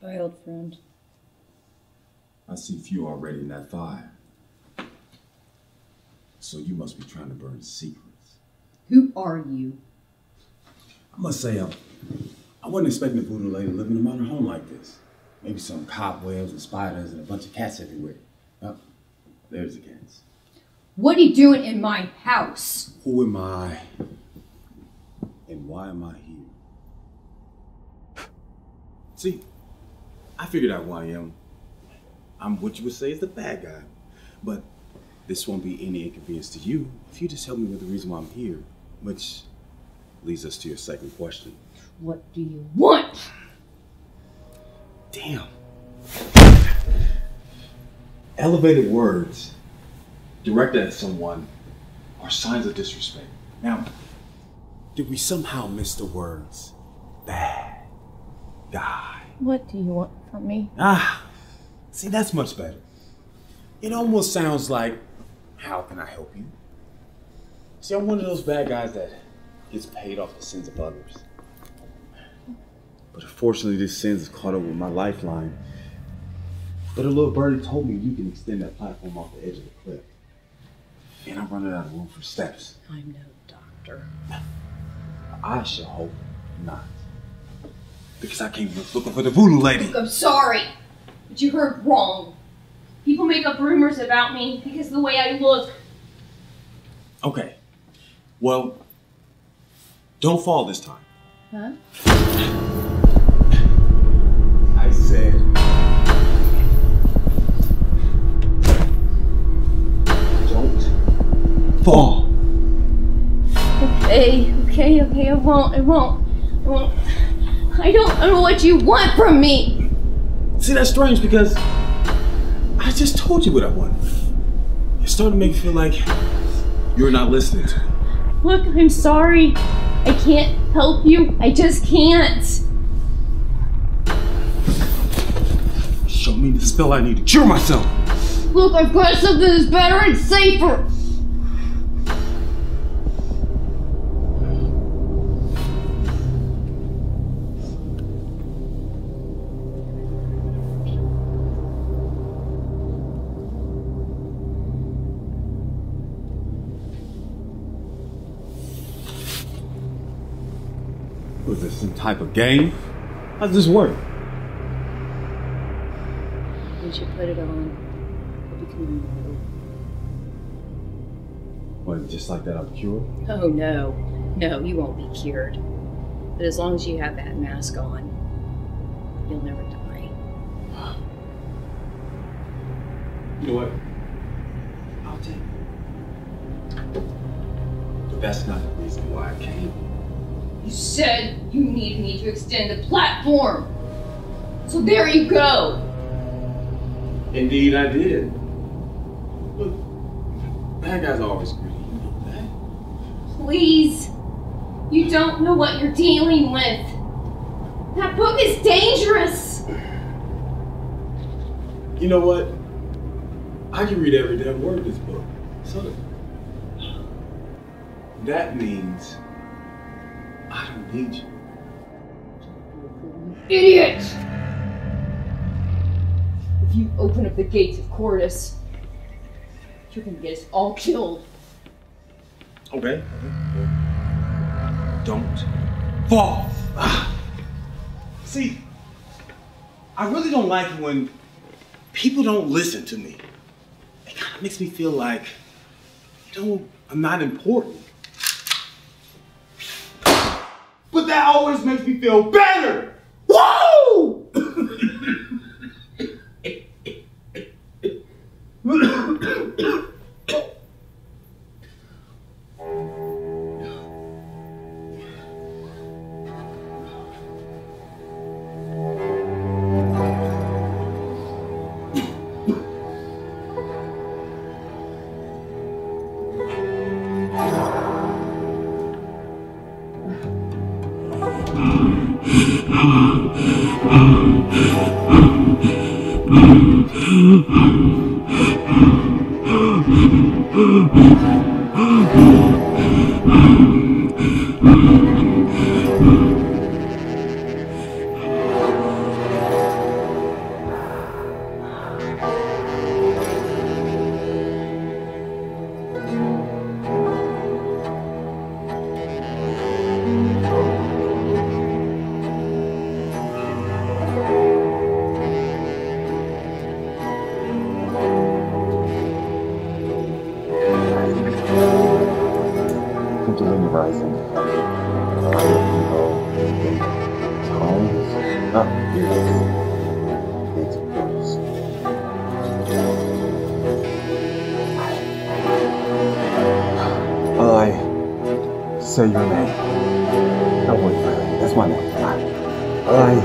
Bye, old friend. I see few already in that fire. So you must be trying to burn secrets. Who are you? I must say, I wasn't expecting a voodoo lady to live in a modern home like this. Maybe some cobwebs and spiders and a bunch of cats everywhere. Oh, there's the cats. What are you doing in my house? Who am I? And why am I here? See, I figured out who I am. I'm what you would say is the bad guy. But this won't be any inconvenience to you if you just help me with the reason why I'm here, which leads us to your second question. What do you want? Damn. Elevated words directed at someone are signs of disrespect. Now, did we somehow miss the words bad guy? What do you want from me? Ah, see, that's much better. It almost sounds like, how can I help you? See, I'm one of those bad guys that gets paid off the sins of others. But unfortunately, this sins is caught up with my lifeline. But a little birdie told me you can extend that platform off the edge of the cliff. And I'm running out of room for steps. I'm no doctor. I should hope not. Because I came looking for the voodoo lady. Look, I'm sorry, but you heard wrong. People make up rumors about me because of the way I look. Okay, well, don't fall this time. Huh? Fall. Okay, I won't. I don't know what you want from me. See, that's strange because I just told you what I wanted. It's starting to make me feel like you're not listening to me. Look, I'm sorry. I can't help you. I just can't. Show me the spell I need to cure myself. Look, I've got something that's better and safer. Was this some type of game? How does this work? You should put it on. It'll become immortal. What, just like that I'm cured? Oh no. No, you won't be cured. But as long as you have that mask on, you'll never die. You know what? I'll take it. But that's not the reason why I came. You said you need me to extend the platform. So there you go. Indeed I did. Look, bad guys are always greedy, you know that. Please, you don't know what you're dealing with. That book is dangerous. You know what? I can read every damn word in this book. So that means I don't need you. Idiot! If you open up the gates of Cordus, you're gonna get us all killed. Okay. Don't fall! See, I really don't like it when people don't listen to me. It kind of makes me feel like, you know, I'm not important. But that always makes me feel better! Woo! horizon. Time is not beautiful. It's worse. Will I say your name? Don't worry, Riley. That's my name. I,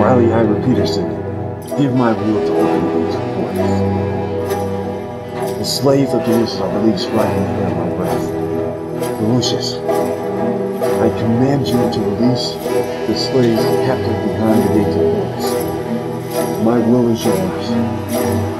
Riley Iver-Peterson, give my will to open these portals. The slaves of Lucius are released right here in my breath. Lucius, I command you to release the slaves captive behind the gates of Cordus. My will is yours.